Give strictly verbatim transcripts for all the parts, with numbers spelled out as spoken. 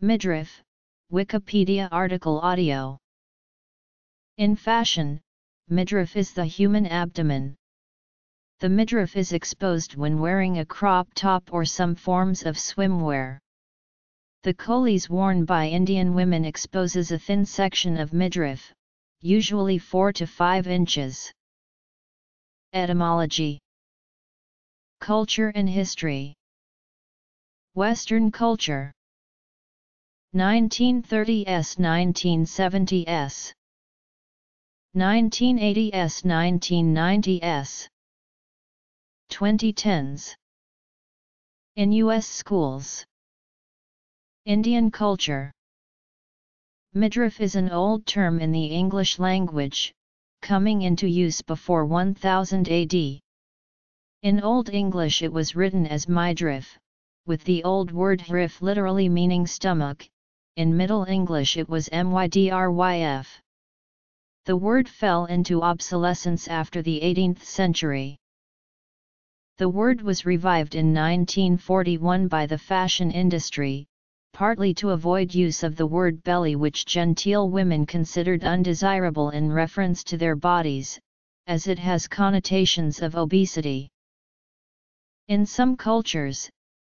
Midriff, Wikipedia article audio. In fashion, midriff is the human abdomen. The midriff is exposed when wearing a crop top or some forms of swimwear. The cholis worn by Indian women exposes a thin section of midriff, usually four to five inches. Etymology. Culture and history. Western culture. nineteen thirties, nineteen seventies. nineteen eighties, nineteen nineties. twenty tens. In U S schools. Indian culture. Midriff is an old term in the English language, coming into use before one thousand A D. In Old English it was written as midriff, with the old word riff literally meaning stomach. In Middle English it was mydryf. The word fell into obsolescence after the eighteenth century. The word was revived in nineteen forty-one by the fashion industry, partly to avoid use of the word belly, which genteel women considered undesirable in reference to their bodies, as it has connotations of obesity. In some cultures,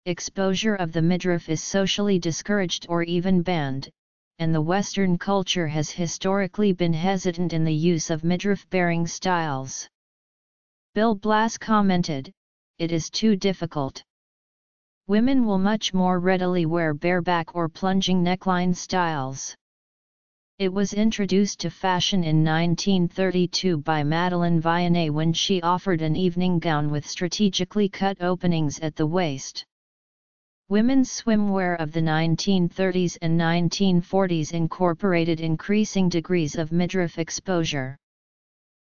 exposure of the midriff is socially discouraged or even banned, and the Western culture has historically been hesitant in the use of midriff-bearing styles. Bill Blass commented, "It is too difficult. Women will much more readily wear bareback or plunging neckline styles." It was introduced to fashion in nineteen thirty-two by Madeleine Vionnet when she offered an evening gown with strategically cut openings at the waist. Women's swimwear of the nineteen thirties and nineteen forties incorporated increasing degrees of midriff exposure.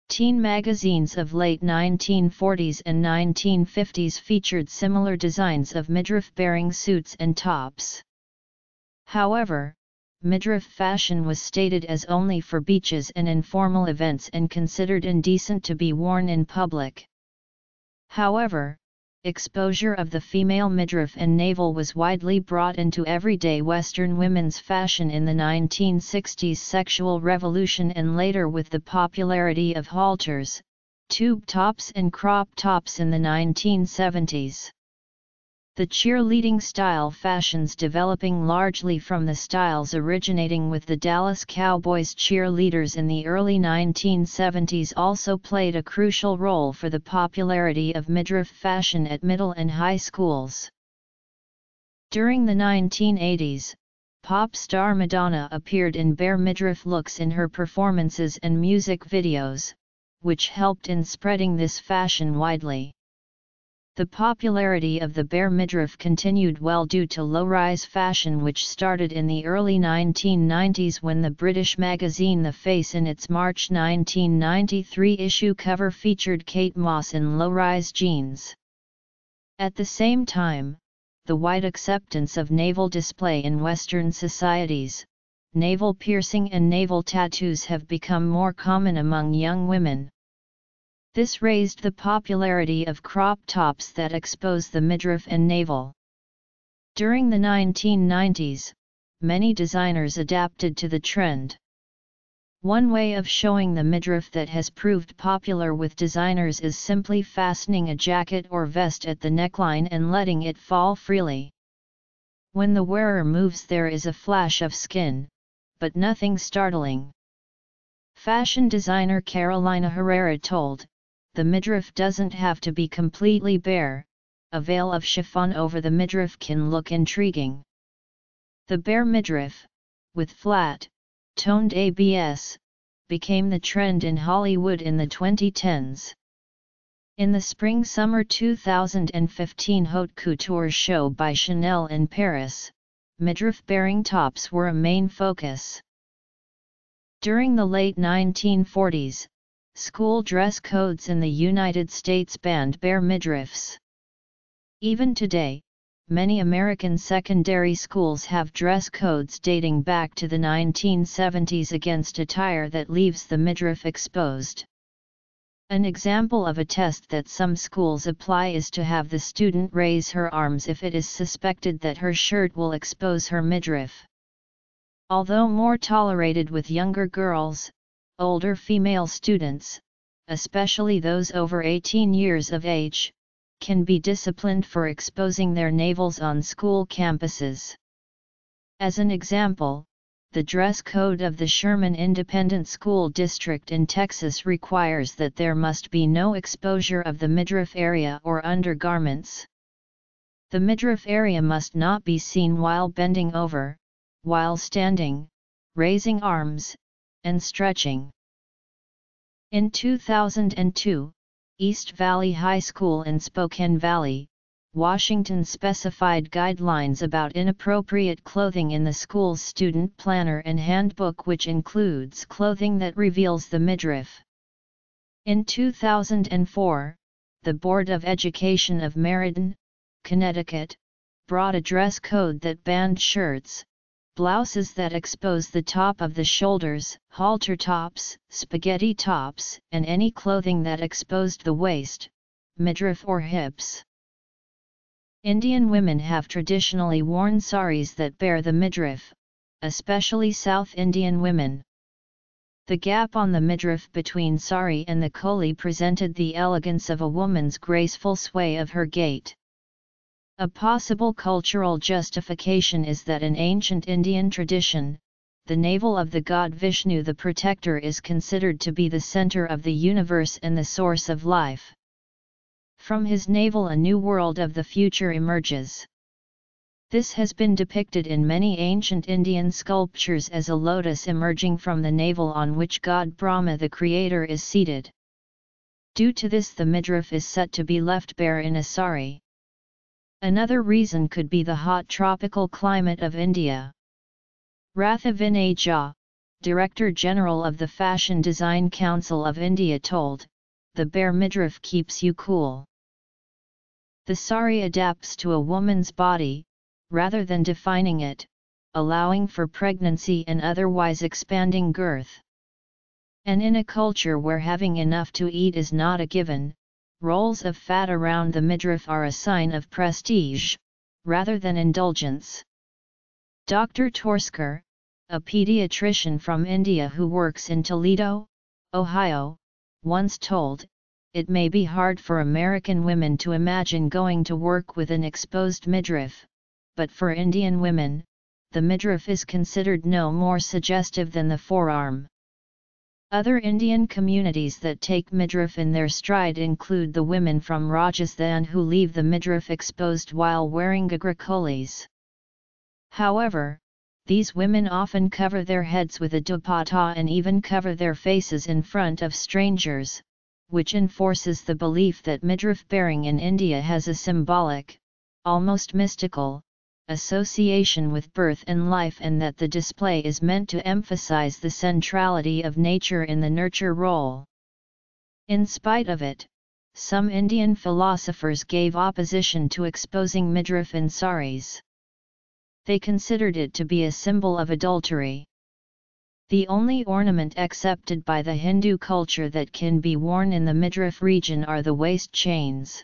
Teen magazines of late nineteen forties and nineteen fifties featured similar designs of midriff-bearing suits and tops. However, midriff fashion was stated as only for beaches and informal events and considered indecent to be worn in public. However, exposure of the female midriff and navel was widely brought into everyday Western women's fashion in the nineteen sixties sexual revolution and later with the popularity of halters, tube tops and crop tops in the nineteen seventies. The cheerleading style fashions developing largely from the styles originating with the Dallas Cowboys cheerleaders in the early nineteen seventies also played a crucial role for the popularity of midriff fashion at middle and high schools. During the nineteen eighties, pop star Madonna appeared in bare midriff looks in her performances and music videos, which helped in spreading this fashion widely. The popularity of the bare midriff continued well due to low-rise fashion, which started in the early nineteen nineties when the British magazine The Face in its March nineteen ninety-three issue cover featured Kate Moss in low-rise jeans. At the same time, the wide acceptance of navel display in Western societies, navel piercing and navel tattoos have become more common among young women. This raised the popularity of crop tops that expose the midriff and navel. During the nineteen nineties, many designers adapted to the trend. One way of showing the midriff that has proved popular with designers is simply fastening a jacket or vest at the neckline and letting it fall freely. When the wearer moves, there is a flash of skin, but nothing startling. Fashion designer Carolina Herrera told, "The midriff doesn't have to be completely bare, a veil of chiffon over the midriff can look intriguing." The bare midriff, with flat, toned abs, became the trend in Hollywood in the twenty tens. In the spring-summer two thousand fifteen haute couture show by Chanel in Paris, midriff-bearing tops were a main focus. During the late nineteen forties, school dress codes in the United States banned bare midriffs. Even today, many American secondary schools have dress codes dating back to the nineteen seventies against attire that leaves the midriff exposed. An example of a test that some schools apply is to have the student raise her arms if it is suspected that her shirt will expose her midriff. Although more tolerated with younger girls, older female students, especially those over eighteen years of age, can be disciplined for exposing their navels on school campuses. As an example, the dress code of the Sherman Independent School District in Texas requires that there must be no exposure of the midriff area or undergarments. The midriff area must not be seen while bending over, while standing, raising arms, and stretching. In two thousand two, East Valley High School in Spokane Valley, Washington specified guidelines about inappropriate clothing in the school's student planner and handbook, which includes clothing that reveals the midriff. In two thousand four, the Board of Education of Meriden, Connecticut, brought a dress code that banned shirts, blouses that expose the top of the shoulders, halter tops, spaghetti tops, and any clothing that exposed the waist, midriff or hips. Indian women have traditionally worn saris that bear the midriff, especially South Indian women. The gap on the midriff between sari and the choli presented the elegance of a woman's graceful sway of her gait. A possible cultural justification is that in ancient Indian tradition, the navel of the god Vishnu the protector is considered to be the center of the universe and the source of life. From his navel a new world of the future emerges. This has been depicted in many ancient Indian sculptures as a lotus emerging from the navel on which god Brahma the creator is seated. Due to this the midriff is set to be left bare in a sari. Another reason could be the hot tropical climate of India. Rathavin Jha, Director General of the Fashion Design Council of India, told, "The bare midriff keeps you cool." The sari adapts to a woman's body, rather than defining it, allowing for pregnancy and otherwise expanding girth. And in a culture where having enough to eat is not a given, rolls of fat around the midriff are a sign of prestige, rather than indulgence. Doctor Torsker, a pediatrician from India who works in Toledo, Ohio, once told, "It may be hard for American women to imagine going to work with an exposed midriff, but for Indian women, the midriff is considered no more suggestive than the forearm." Other Indian communities that take midriff in their stride include the women from Rajasthan who leave the midriff exposed while wearing ghaghra cholis. However, these women often cover their heads with a dupatta and even cover their faces in front of strangers, which enforces the belief that midriff bearing in India has a symbolic, almost mystical, association with birth and life, and that the display is meant to emphasize the centrality of nature in the nurture role. In spite of it, some Indian philosophers gave opposition to exposing midriff in saris. They considered it to be a symbol of adultery. The only ornament accepted by the Hindu culture that can be worn in the midriff region are the waist chains.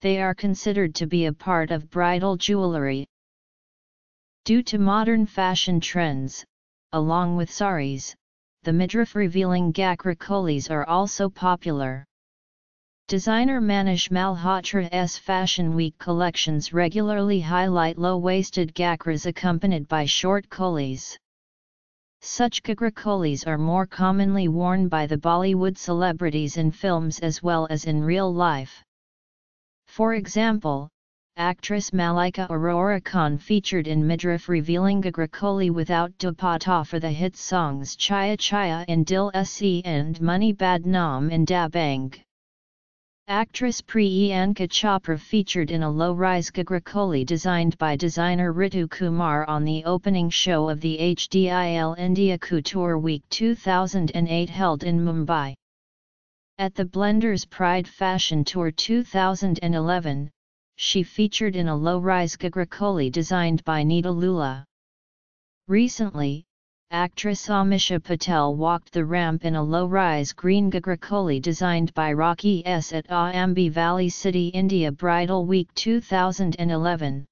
They are considered to be a part of bridal jewelry. Due to modern fashion trends, along with saris, the midriff-revealing ghaghra cholis are also popular. Designer Manish Malhotra's Fashion Week collections regularly highlight low-waisted ghaghras accompanied by short cholis. Such ghaghra cholis are more commonly worn by the Bollywood celebrities in films as well as in real life. For example, actress Malaika Arora Khan featured in midriff-revealing ghaghra choli without dupatta for the hit songs Chaya Chaya in Dil Se and Money Badnaam in Dabang. Actress Priyanka Chopra featured in a low-rise ghaghra choli designed by designer Ritu Kumar on the opening show of the H D I L India Couture Week two thousand eight held in Mumbai. At the Blender's Pride Fashion Tour two thousand eleven, she featured in a low-rise ghaghra choli designed by Neeta Lulla. Recently, actress Amisha Patel walked the ramp in a low-rise green ghaghra choli designed by Rocky S. at Aambi Valley City, India Bridal Week twenty eleven.